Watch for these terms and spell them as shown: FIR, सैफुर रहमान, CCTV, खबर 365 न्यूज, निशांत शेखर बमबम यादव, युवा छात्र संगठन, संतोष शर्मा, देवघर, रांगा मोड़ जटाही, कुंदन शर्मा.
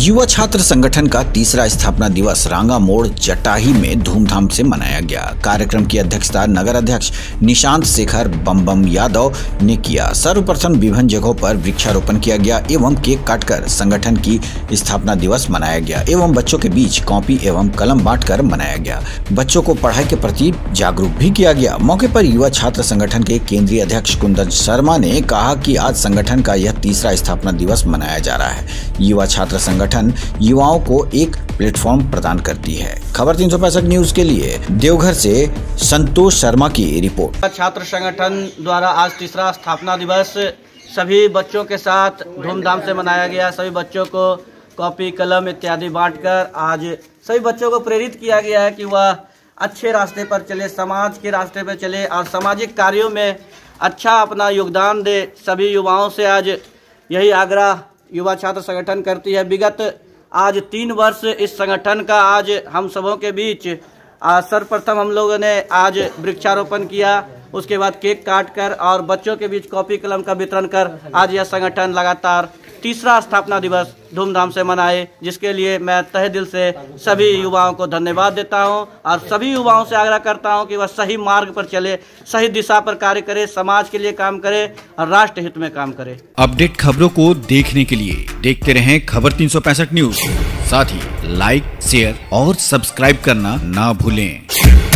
युवा छात्र संगठन का तीसरा स्थापना दिवस रांगा मोड़ जटाही में धूमधाम से मनाया गया। कार्यक्रम की अध्यक्षता नगर अध्यक्ष निशांत शेखर बमबम यादव ने किया। सर्वप्रथम विभिन्न जगहों पर वृक्षारोपण किया गया एवं केक काटकर संगठन की स्थापना दिवस मनाया गया एवं बच्चों के बीच कॉपी एवं कलम बांटकर मनाया गया। बच्चों को पढ़ाई के प्रति जागरूक भी किया गया। मौके पर युवा छात्र संगठन के केंद्रीय अध्यक्ष कुंदन शर्मा ने कहा कि आज संगठन का यह तीसरा स्थापना दिवस मनाया जा रहा है। युवा छात्र संगठन युवाओं को एक प्लेटफॉर्म प्रदान करती है। खबर 365 न्यूज के लिए देवघर से संतोष शर्मा की रिपोर्ट। छात्र संगठन द्वारा आज तीसरा स्थापना दिवस सभी बच्चों के साथ धूमधाम से मनाया गया। सभी बच्चों को कॉपी कलम इत्यादि बांटकर आज सभी बच्चों को प्रेरित किया गया है कि वह अच्छे रास्ते पर चले, समाज के रास्ते पर चले और सामाजिक कार्यों में अच्छा अपना योगदान दे। सभी युवाओं से आज यही आग्रह युवा छात्र संगठन करती है। विगत आज 3 वर्ष इस संगठन का आज हम सबों के बीच सर्वप्रथम हम लोगों ने आज वृक्षारोपण किया, उसके बाद केक काटकर और बच्चों के बीच कॉपी कलम का वितरण कर आज यह संगठन लगातार तीसरा स्थापना दिवस धूमधाम से मनाए, जिसके लिए मैं तहे दिल से सभी युवाओं को धन्यवाद देता हूं और सभी युवाओं से आग्रह करता हूं कि वह सही मार्ग पर चले, सही दिशा पर कार्य करे, समाज के लिए काम करे और राष्ट्र हित में काम करे। अपडेट खबरों को देखने के लिए देखते रहें खबर 365 न्यूज। साथ ही लाइक, शेयर और सब्सक्राइब करना ना भूलें।